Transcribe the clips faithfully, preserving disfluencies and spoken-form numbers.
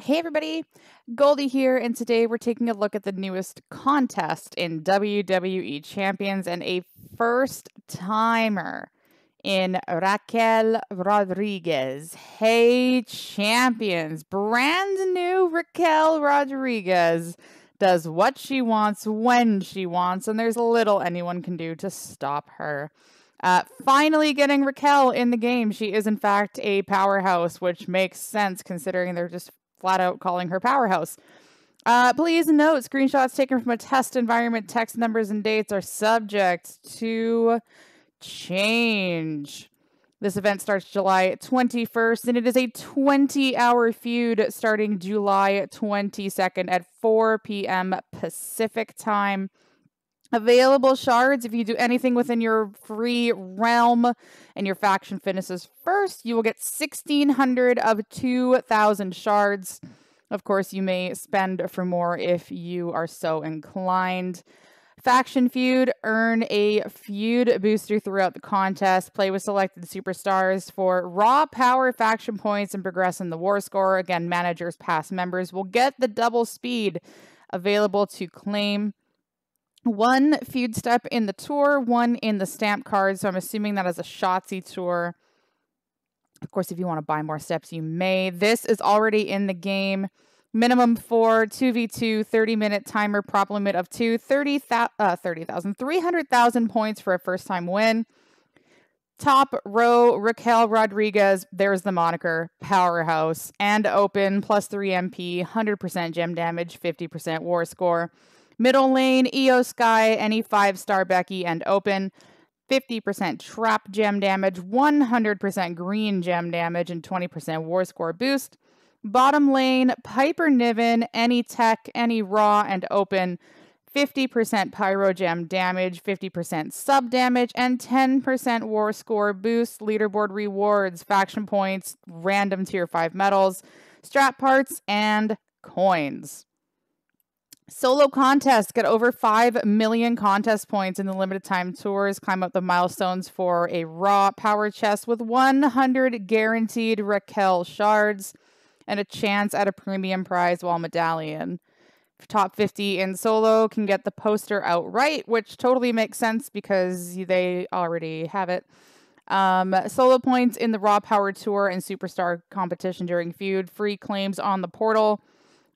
Hey everybody, Goldie here, and today we're taking a look at the newest contest in W W E Champions and a first-timer in Raquel Rodriguez. Hey champions, brand new Raquel Rodriguez does what she wants when she wants, and there's little anyone can do to stop her. Uh, finally getting Raquel in the game. She is in fact a powerhouse, which makes sense considering they're just flat out calling her powerhouse. Uh, please note, screenshots taken from a test environment, text numbers and dates are subject to change. This event starts July twenty-first, and it is a twenty-hour feud starting July twenty-second at four p m Pacific time. Available shards: if you do anything within your free realm and your faction finishes first, you will get sixteen hundred of two thousand shards. Of course, you may spend for more if you are so inclined. Faction feud: earn a feud booster throughout the contest. Play with selected superstars for raw power faction points and progress in the war score. Again, managers, past members will get the double speed. Available to claim: one feud step in the tour, one in the stamp card, so I'm assuming that is a Shotzi tour. Of course, if you want to buy more steps, you may. This is already in the game. Minimum four, two v two, thirty-minute timer, prop limit of two, thirty thousand, three hundred thousand points for a first-time win. Top row, Raquel Rodriguez, there's the moniker, powerhouse, and open, plus three M P, one hundred percent gem damage, fifty percent war score. Middle lane, E O Sky, any five-star Becky, and open, fifty percent trap gem damage, one hundred percent green gem damage, and twenty percent war score boost. Bottom lane, Piper Niven, any tech, any raw, and open, fifty percent pyro gem damage, fifty percent sub damage, and ten percent war score boost. Leaderboard rewards: faction points, random tier five medals, strat parts, and coins. Solo contests: get over five million contest points in the limited time tours. Climb up the milestones for a raw power chest with one hundred guaranteed Raquel shards and a chance at a premium prize wall medallion. Top fifty in solo can get the poster outright, which totally makes sense because they already have it. Um, solo points in the raw power tour and superstar competition during feud. Free claims on the portal.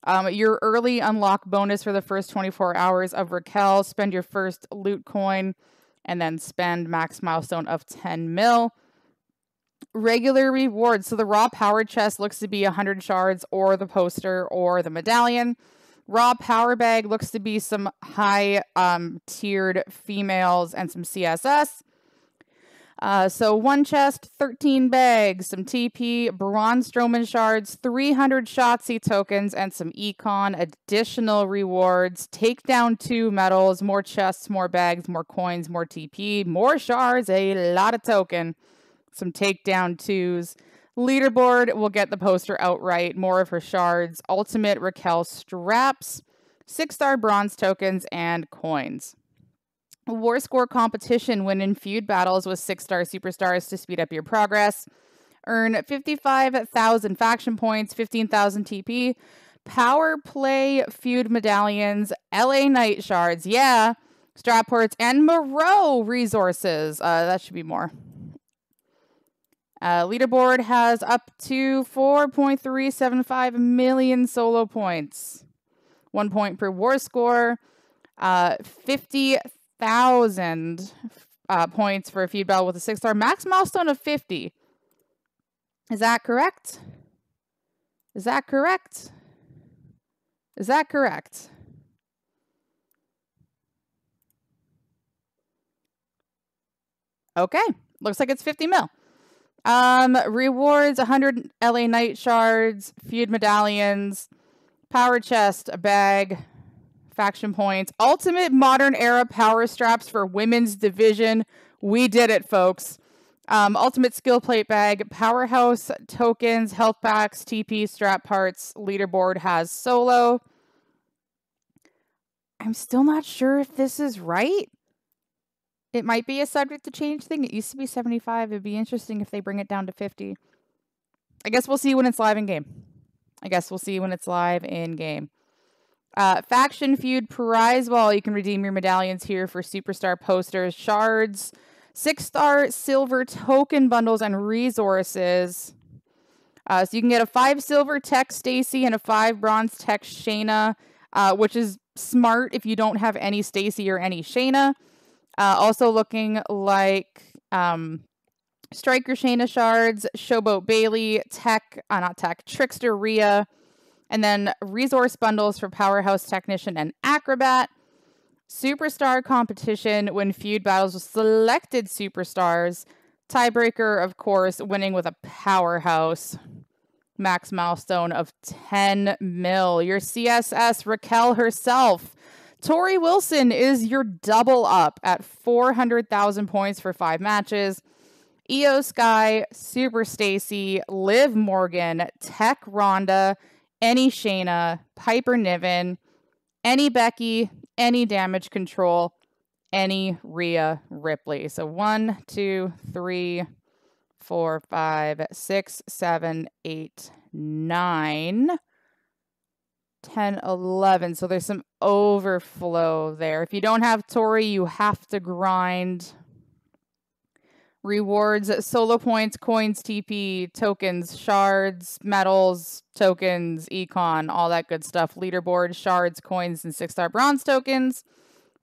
Um, your early unlock bonus for the first twenty-four hours of Raquel: spend your first loot coin and then spend max milestone of ten mil. Regular rewards: so the raw power chest looks to be one hundred shards or the poster or the medallion. Raw power bag looks to be some high um, tiered females and some C S S. Uh, so one chest, thirteen bags, some T P, Braun Strowman shards, three hundred Shotzi tokens, and some econ. Additional rewards: take down two medals, more chests, more bags, more coins, more T P, more shards, a lot of token, some takedown twos. Leaderboard will get the poster outright, more of her shards, ultimate Raquel straps, six-star bronze tokens, and coins. War score competition: win in feud battles with six-star superstars to speed up your progress. Earn fifty-five thousand faction points, fifteen thousand T P, power play feud medallions, L A Knight shards, yeah, strap ports, and Moreau resources. Uh, that should be more. Uh, leaderboard has up to four point three seven five million solo points, one point per war score, uh, fifty thousand uh, points for a feud battle with a six-star, max milestone of fifty. Is that correct? Is that correct? Is that correct? Okay, looks like it's fifty mil. Um, rewards: one hundred L A Knight shards, feud medallions, power chest, a bag, faction points, ultimate modern era power straps for women's division. We did it, folks. Um, ultimate skill plate bag, powerhouse tokens, health packs, T P, strap parts. Leaderboard has solo. I'm still not sure if this is right. It might be a subject to change thing. It used to be seventy-five. It'd be interesting if they bring it down to fifty. I guess we'll see when it's live in game. I guess we'll see when it's live in game. Uh, faction feud prize wall. You can redeem your medallions here for superstar posters, shards, six-star silver token bundles, and resources. Uh, so you can get a five silver tech Stacy and a five bronze tech Shayna, uh, which is smart if you don't have any Stacy or any Shayna. Uh, also looking like um, Striker Shayna shards, Showboat Bailey, Tech, uh, not Tech, Trickster Rhea, and then resource bundles for Powerhouse Technician and Acrobat. Superstar competition when feud battles with selected superstars. Tiebreaker, of course, winning with a powerhouse. Max milestone of ten mil. Your C S S, Raquel herself. Tori Wilson is your double up at four hundred thousand points for five matches. Io Sky, Super Stacy, Liv Morgan, Tech Rhonda, any Shayna, Piper Niven, any Becky, any Damage Control, any Rhea Ripley. So one, two, three, four, five, six, seven, eight, nine. ten, eleven. So there's some overflow there. If you don't have Tori, you have to grind. Rewards, solo points, coins, T P, tokens, shards, medals, tokens, econ, all that good stuff. Leaderboard, shards, coins, and six-star bronze tokens.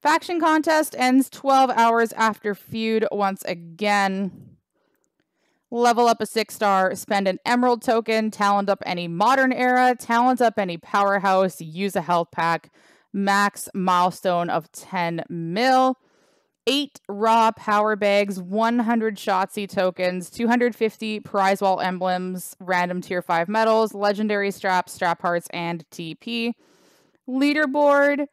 Faction contest ends twelve hours after feud once again. Level up a six-star, spend an emerald token, talent up any modern era, talent up any powerhouse, use a health pack, max milestone of ten mil, eight raw power bags, one hundred Shotzi tokens, two hundred fifty prize wall emblems, random tier five medals, legendary straps, strap hearts, and T P. Leaderboard.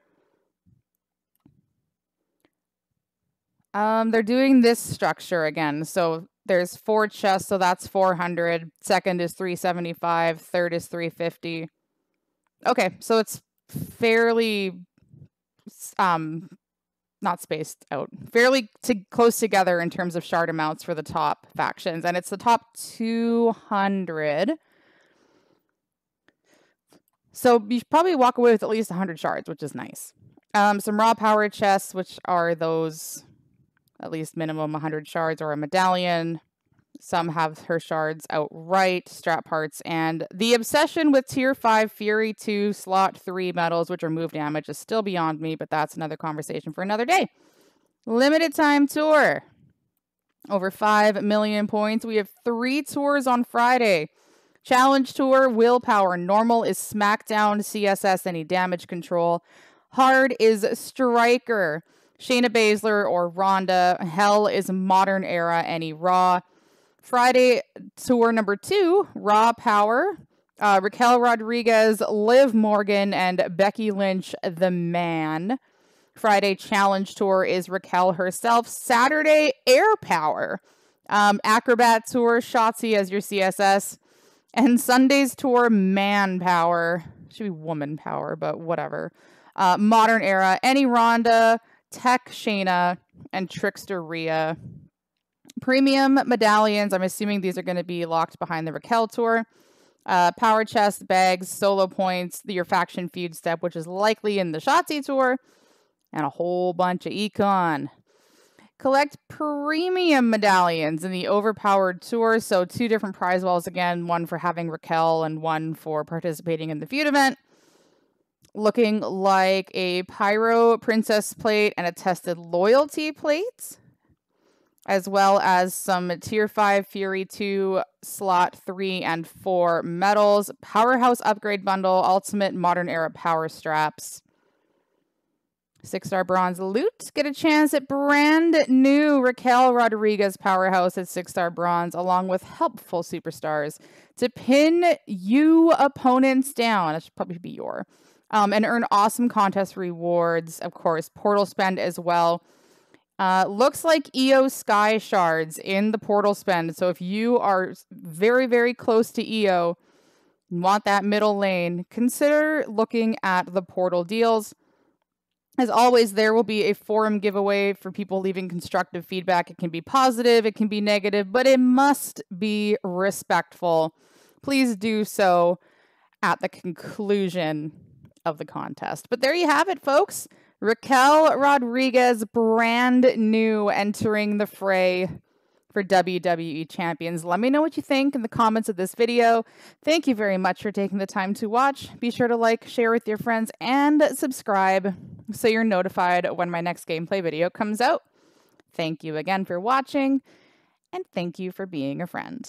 Um, they're doing this structure again, so there's four chests, so that's four hundred. Second is three seventy-five. Third is three fifty. Okay, so it's fairly, um, not spaced out, fairly to close together in terms of shard amounts for the top factions. And it's the top two hundred. So you probably walk away with at least one hundred shards, which is nice. Um, some raw power chests, which are those... at least minimum one hundred shards or a medallion. Some have her shards outright, strap parts, and the obsession with tier five, Fury two, slot three medals, which are move damage, is still beyond me, but that's another conversation for another day. Limited time tour. Over five million points. We have three tours on Friday. Challenge tour, willpower. Normal is SmackDown, C S S, any damage control. Hard is Striker. Shayna Baszler or Rhonda. Hell is modern era, any Raw. Friday tour number two, Raw Power. Uh, Raquel Rodriguez, Liv Morgan, and Becky Lynch, the man. Friday challenge tour is Raquel herself. Saturday, Air Power. Um, Acrobat tour, Shotzi as your C S S. And Sunday's tour, Man Power. Should be Woman Power, but whatever. Uh, modern era, any Rhonda. Tech Shayna and Trickster Rhea. Premium medallions. I'm assuming these are going to be locked behind the Raquel tour. Uh, power chest, bags, solo points, your faction feud step, which is likely in the Shotzi tour, and a whole bunch of econ. Collect premium medallions in the overpowered tour. So two different prize walls again, one for having Raquel and one for participating in the feud event. Looking like a Pyro Princess plate and a Tested Loyalty plate, as well as some Tier five, Fury two, Slot three, and four medals, Powerhouse Upgrade Bundle, Ultimate Modern Era Power Straps, six-star Bronze Loot. Get a chance at brand new Raquel Rodriguez Powerhouse at six-star Bronze, along with helpful superstars to pin you opponents down. That should probably be your... Um, and earn awesome contest rewards, of course. Portal spend as well. Uh, looks like E O Sky shards in the portal spend. So if you are very, very close to E O and want that middle lane, consider looking at the portal deals. As always, there will be a forum giveaway for people leaving constructive feedback. It can be positive, it can be negative, but it must be respectful. Please do so at the conclusion of the contest. But there you have it, folks. Raquel Rodriguez, brand new, entering the fray for W W E Champions. Let me know what you think in the comments of this video. Thank you very much for taking the time to watch. Be sure to like, share with your friends, and subscribe so you're notified when my next gameplay video comes out. Thank you again for watching, and thank you for being a friend.